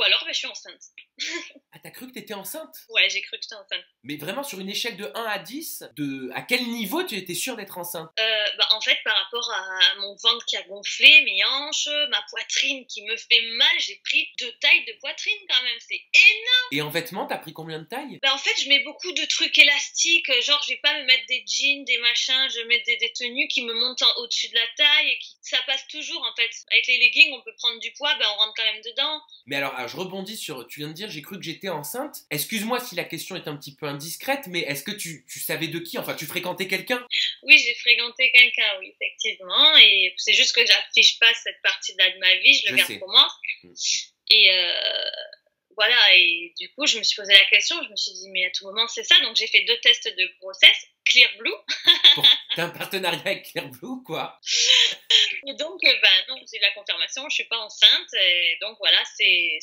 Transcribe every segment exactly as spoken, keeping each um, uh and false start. Ou alors, bah, je suis enceinte. Ah, t'as cru que t'étais enceinte? Ouais, j'ai cru que j'étais enceinte. Mais vraiment, sur une échelle de un à dix, de... à quel niveau tu étais sûre d'être enceinte? euh, bah, En fait, par rapport à mon ventre qui a gonflé, mes hanches, ma poitrine qui me fait mal, j'ai pris deux tailles de poitrine quand même, c'est énorme. Et en vêtements, t'as pris combien de tailles? Bah, en fait, je mets beaucoup de trucs élastiques, genre je vais pas me mettre des jeans, des machins, je mets des, des tenues qui me montent en, au-dessus de la taille, et qui... ça passe toujours en fait. Avec les leggings, on peut prendre du poids, bah, on rentre quand même dedans. Mais alors, alors, je rebondis sur, tu viens de dire, j'ai cru que j'étais enceinte. Excuse-moi si la question est un petit peu indiscrète, mais est-ce que tu, tu savais de qui? Enfin, tu fréquentais quelqu'un? Oui, j'ai fréquenté quelqu'un, oui, effectivement. Et c'est juste que j'affiche pas cette partie-là de ma vie, je le je garde sais. pour moi. Et euh, voilà, et du coup, je me suis posé la question, je me suis dit, mais à tout moment, c'est ça. Donc, j'ai fait deux tests de grossesse, Clear Blue. Bon, t'as un partenariat avec Clear Blue, quoi. Et donc, bah, non, j'ai la confirmation, je suis pas enceinte. Et donc, voilà, c'est...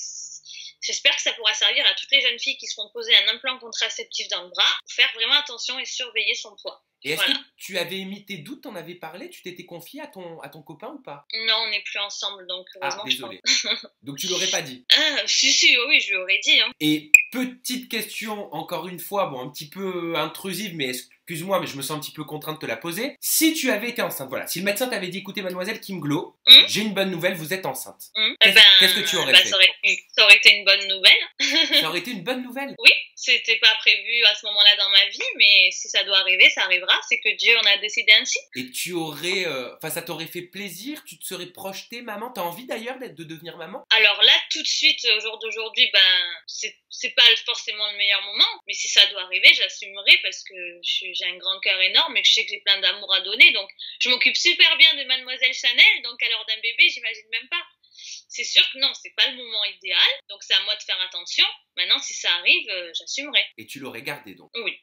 J'espère que ça pourra servir à toutes les jeunes filles qui se font poser un implant contraceptif dans le bras. Faire vraiment attention et surveiller son poids. Et est-ce voilà. que tu avais émis tes doutes, t'en avais parlé, tu t'étais confiée à ton, à ton copain ou pas? Non, on n'est plus ensemble, donc heureusement, ah, désolé. Je pense... Donc tu l'aurais pas dit? Ah, si, si, oui, je lui aurais dit. Hein. Et petite question, encore une fois, bon, un petit peu intrusive, mais excuse-moi, mais je me sens un petit peu contrainte de te la poser. Si tu avais été enceinte, voilà, si le médecin t'avait dit, écoutez, mademoiselle Kim Glow, mmh? j'ai une bonne nouvelle, vous êtes enceinte. Mmh? Qu'est-ce ben, qu que tu aurais ben, fait? Ça aurait, ça aurait été une bonne nouvelle. Ça aurait été une bonne nouvelle? Oui. C'était pas prévu à ce moment-là dans ma vie, mais si ça doit arriver, ça arrivera. C'est que Dieu en a décidé ainsi. Et tu aurais... Enfin, euh, ça t'aurait fait plaisir? Tu te serais projetée maman? T'as envie d'ailleurs de devenir maman? Alors là, tout de suite, au jour d'aujourd'hui, ben, c'est pas forcément le meilleur moment. Mais si ça doit arriver, j'assumerai parce que j'ai un grand cœur énorme et que je sais que j'ai plein d'amour à donner. Donc, je m'occupe super bien de mademoiselle Chanel. Donc, à l'heure d'un bébé, j'imagine même pas. C'est sûr que non, c'est pas le moment idéal, donc c'est à moi de faire attention. Maintenant, si ça arrive, euh, j'assumerai. Et tu l'aurais gardé donc? Oui.